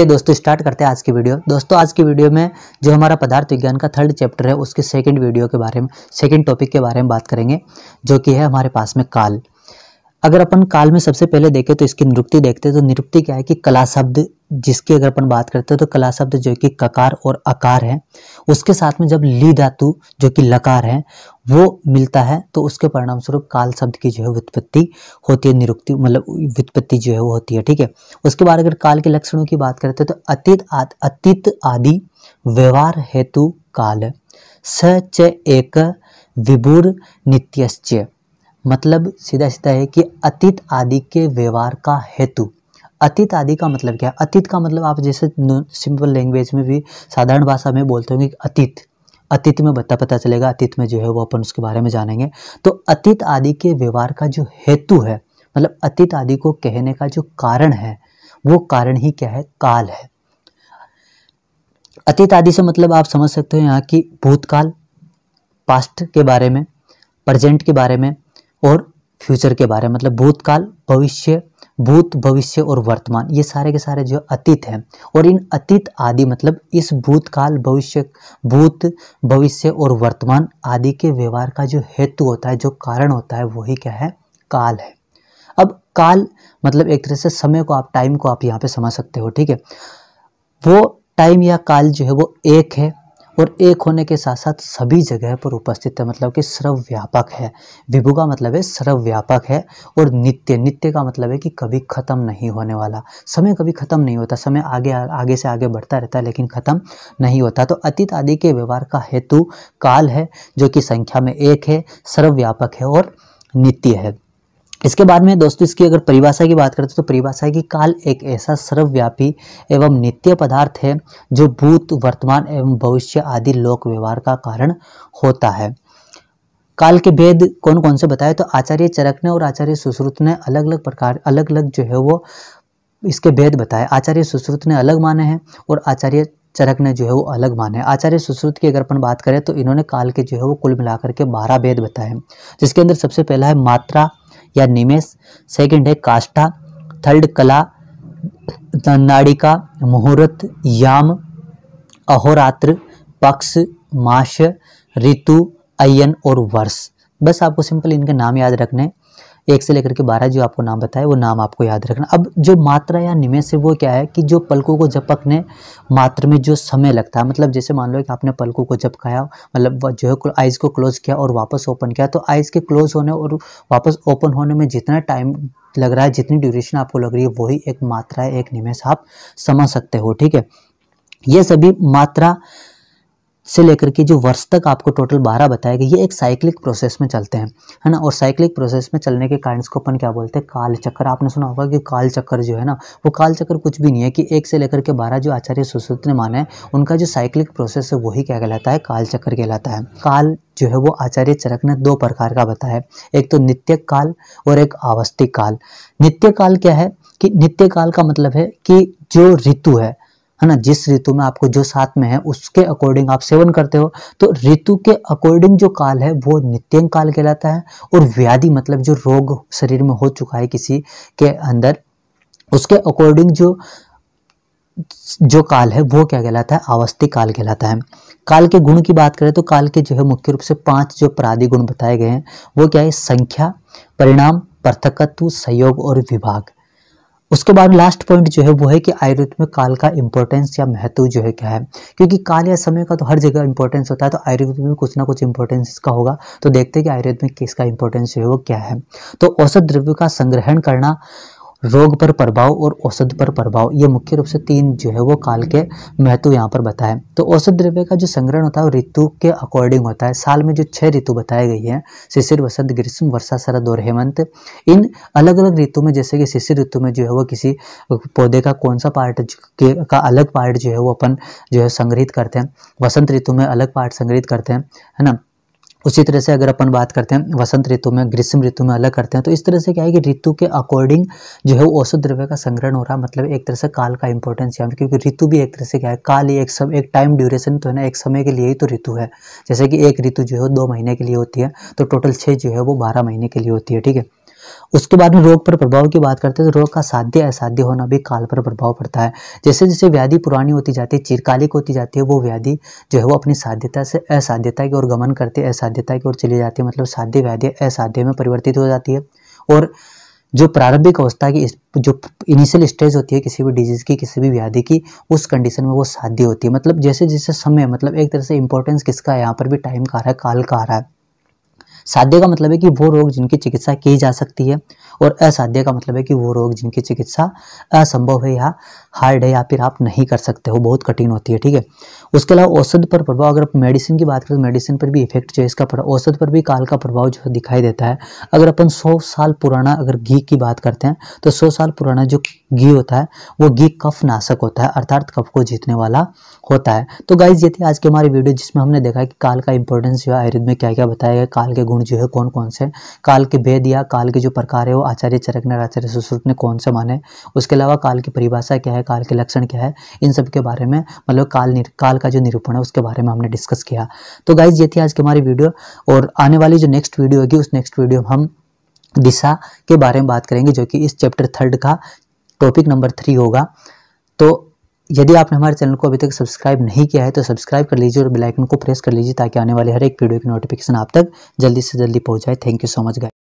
चलिए दोस्तों स्टार्ट करते हैं आज की वीडियो। दोस्तों आज की वीडियो में जो हमारा पदार्थ विज्ञान का थर्ड चैप्टर है उसके सेकंड वीडियो के बारे में, सेकंड टॉपिक के बारे में बात करेंगे, जो कि है हमारे पास में काल। अगर अपन काल में सबसे पहले देखें तो इसकी निरुक्ति देखते हैं तो निरुक्ति क्या है कि कला शब्द, जिसकी अगर अपन बात करते हैं तो कला शब्द जो कि ककार और अकार है, उसके साथ में जब ली धातु जो कि लकार है वो मिलता है तो उसके परिणाम स्वरूप काल शब्द की जो है व्युत्पत्ति होती है, निरुक्ति मतलब व्युत्पत्ति जो है वो होती है। ठीक है, उसके बाद अगर काल के लक्षणों की बात करते हैं तो अतीत आदि व्यवहार हेतु काल सच एक विभुर नित्यश्च, मतलब सीधा सीधा है कि अतीत आदि के व्यवहार का हेतु। अतीत आदि का मतलब क्या है? अतीत का मतलब आप जैसे सिंपल लैंग्वेज में भी साधारण भाषा में बोलते होंगे अतीत, अतीत में पता चलेगा, अतीत में जो है वो अपन उसके बारे में जानेंगे। तो अतीत आदि के व्यवहार का जो हेतु है, मतलब अतीत आदि को कहने का जो कारण है वो कारण ही क्या है? काल है। अतीत आदि से मतलब आप समझ सकते हो यहाँ की भूतकाल, पास्ट के बारे में, प्रजेंट के बारे में और फ्यूचर के बारे में, मतलब भूतकाल, भविष्य, भूत, भविष्य और वर्तमान, ये सारे के सारे जो अतीत हैं। और इन अतीत आदि मतलब इस भूतकाल, भविष्य, भूत, भविष्य और वर्तमान आदि के व्यवहार का जो हेतु होता है, जो कारण होता है, वही क्या है? काल है। अब काल मतलब एक तरह से समय को आप, टाइम को आप यहाँ पे समझ सकते हो। ठीक है, वो टाइम या काल जो है वो एक है और एक होने के साथ साथ सभी जगह पर उपस्थित है, मतलब कि सर्वव्यापक है। विभु का मतलब है सर्वव्यापक है और नित्य, नित्य का मतलब है कि कभी खत्म नहीं होने वाला। समय कभी खत्म नहीं होता, समय आगे आगे से आगे बढ़ता रहता है लेकिन खत्म नहीं होता। तो अतीत आदि के व्यवहार का हेतु काल है, जो कि संख्या में एक है, सर्वव्यापक है और नित्य है। इसके बाद में दोस्तों इसकी अगर परिभाषा की बात करते हैं तो परिभाषा है कि काल एक ऐसा सर्वव्यापी एवं नित्य पदार्थ है जो भूत, वर्तमान एवं भविष्य आदि लोक व्यवहार का कारण होता है। काल के भेद कौन कौन से बताए तो आचार्य चरक ने और आचार्य सुश्रुत ने अलग अलग प्रकार, अलग अलग जो है वो इसके भेद बताए। आचार्य सुश्रुत ने अलग माने हैं और आचार्य चरक ने जो है वो अलग माने हैं। आचार्य सुश्रुत की अगर अपन बात करें तो इन्होंने काल के जो है वो कुल मिलाकर के 12 भेद बताए हैं, जिसके अंदर सबसे पहला है मात्रा या निमेष, सेकंड है काष्ठा, थर्ड कला, नाड़िका, मुहूर्त, याम, अहोरात्र, पक्ष, मास, ऋतु, अयन और वर्ष। बस आपको सिंपल इनके नाम याद रखने, 1 से लेकर के 12 जो आपको नाम बताए वो नाम आपको याद रखना। अब जो मात्रा या निमेष है वो क्या है कि जो पलकों को झपकने मात्र में जो समय लगता है, मतलब जैसे मान लो कि आपने पलकों को झपकाया, मतलब जो है आइज़ को क्लोज किया और वापस ओपन किया, तो आइज़ के क्लोज होने और वापस ओपन होने में जितना टाइम लग रहा है, जितनी ड्यूरेशन आपको लग रही है, वही एक मात्रा है, एक निमेष आप समझ सकते हो। ठीक है, ये सभी मात्रा से लेकर के जो वर्ष तक आपको टोटल 12 बताया गया, ये एक साइक्लिक प्रोसेस में चलते हैं, है ना। और साइक्लिक प्रोसेस में चलने के कारण इसको अपन क्या बोलते हैं? काल चक्र। आपने सुना होगा कि काल चक्र जो है ना, वो काल चक्र कुछ भी नहीं है कि 1 से लेकर के 12 जो आचार्य सुश्रुत ने माना है उनका जो साइक्लिक प्रोसेस है वही क्या कहलाता है? काल चक्र कहलाता है। काल जो है वो आचार्य चरक ने 2 प्रकार का बताया, एक तो नित्य काल और एक आवस्थिक काल। नित्य काल क्या है कि नित्य काल का मतलब है कि जो ऋतु है ना, जिस ऋतु में आपको जो साथ में है उसके अकॉर्डिंग आप सेवन करते हो, तो ऋतु के अकॉर्डिंग जो काल है वो नित्यं काल कहलाता है। और व्याधि मतलब जो रोग शरीर में हो चुका है किसी के अंदर, उसके अकॉर्डिंग जो काल है वो क्या कहलाता है? आवस्थिक काल कहलाता है। काल के गुण की बात करें तो काल के जो है मुख्य रूप से 5 जो प्रादि गुण बताए गए हैं वो क्या है? संख्या, परिणाम, पृथकत्व, संयोग और विभाग। उसके बाद लास्ट पॉइंट जो है वो है कि आयुर्वेद में काल का इंपॉर्टेंस या महत्व जो है क्या है, क्योंकि काल या समय का तो हर जगह इंपॉर्टेंस होता है, तो आयुर्वेद में कुछ ना कुछ इंपॉर्टेंस इसका होगा। तो देखते हैं कि आयुर्वेद में किसका इंपॉर्टेंस जो है वो क्या है। तो औषध द्रव्य का संग्रहण करना, रोग पर प्रभाव और औषध पर प्रभाव, ये मुख्य रूप से 3 जो है वो काल के महत्व यहाँ पर बताएं। तो औषध द्रव्य का जो संग्रहण होता है वो ऋतु के अकॉर्डिंग होता है। साल में जो 6 ऋतु बताई गई हैं, शिशिर, वसंत, ग्रीष्म, वर्षा, शरद और हेमंत, इन अलग अलग ऋतु में, जैसे कि शिशिर ऋतु में जो है वो किसी पौधे का कौन सा पार्ट का अलग पार्ट जो है वो अपन जो है संग्रहित करते हैं, वसंत ऋतु में अलग पार्ट संग्रहित करते हैं, है ना। उसी तरह से अगर अपन बात करते हैं वसंत ऋतु में, ग्रीष्म ऋतु में अलग करते हैं। तो इस तरह से क्या है कि ऋतु के अकॉर्डिंग जो है वो औषध द्रव्य का संग्रहण हो रहा है, मतलब एक तरह से काल का इंपॉर्टेंस यहाँ, क्योंकि ऋतु भी एक तरह से क्या है? काल ही एक टाइम ड्यूरेशन तो है ना, एक समय के लिए ही तो ऋतु है। जैसे कि एक ऋतु जो है 2 महीने के लिए होती है, तो टोटल 6 जो है वो 12 महीने के लिए होती है। ठीक है, उसके बाद में रोग पर प्रभाव की बात करते हैं तो रोग का साध्य असाध्य होना भी काल पर प्रभाव पड़ता है। जैसे जैसे व्याधि पुरानी होती जाती है, चिरकालिक होती जाती है, वो व्याधि जो है वो अपनी साध्यता से असाध्यता की ओर गमन करती है, असाध्यता की ओर चली जाती है, मतलब साध्य व्याधि असाध्य में परिवर्तित हो जाती है। और जो प्रारंभिक अवस्था की जो इनिशियल स्टेज होती है किसी भी डिजीज़ की, किसी भी व्याधि की, उस कंडीशन में वो साध्य होती है। मतलब जैसे जैसे समय, मतलब एक तरह से इंपॉर्टेंस किसका है, यहाँ पर भी टाइम का आ रहा है, काल का आ रहा है। साध्य का मतलब है कि वो रोग जिनकी चिकित्सा की जा सकती है, और असाध्य का मतलब है कि वो रोग जिनकी चिकित्सा असंभव है या हार्ड है या फिर आप नहीं कर सकते हो, बहुत कठिन होती है। ठीक है, उसके अलावा औषध पर प्रभाव, अगर मेडिसिन की बात करें तो मेडिसिन पर भी इफेक्ट जो है इसका पड़ा, औषध पर भी काल का प्रभाव जो दिखाई देता है। अगर अपन 100 साल पुराना अगर घी की बात करते हैं तो 100 साल पुराना जो घी होता है वो घी कफ नाशक होता है, अर्थात कफ को जीतने वाला होता है। तो गाइज ये थी आज की हमारी वीडियो जिसमें हमने देखा कि काल का इंपॉर्टेंस जो है आयुर्वेद में क्या क्या बताया गया, काल के गुण जो है कौन कौन से, काल के भेद या काल के जो प्रकार है वो आचार्य चरक ने, आचार्य सुश्रुत ने कौन से माने, उसके अलावा काल की परिभाषा क्या है, काल के लक्षण क्या है, इन सब के बारे में, मतलब काल का जो निरूपण है उसके बारे में हमने डिस्कस किया। तो गाइज ये थी आज की हमारी वीडियो, और आने वाली जो नेक्स्ट वीडियो होगी उस नेक्स्ट वीडियो में हम दिशा के बारे में बात करेंगे, जो कि इस चैप्टर 3 का टॉपिक नंबर 3 होगा। तो यदि आपने हमारे चैनल को अभी तक सब्सक्राइब नहीं किया है तो सब्सक्राइब कर लीजिए और बेल आइकन को प्रेस कर लीजिए ताकि आने वाले हर एक वीडियो की नोटिफिकेशन आप तक जल्दी से जल्दी पहुंच जाए। Thank you so much guys.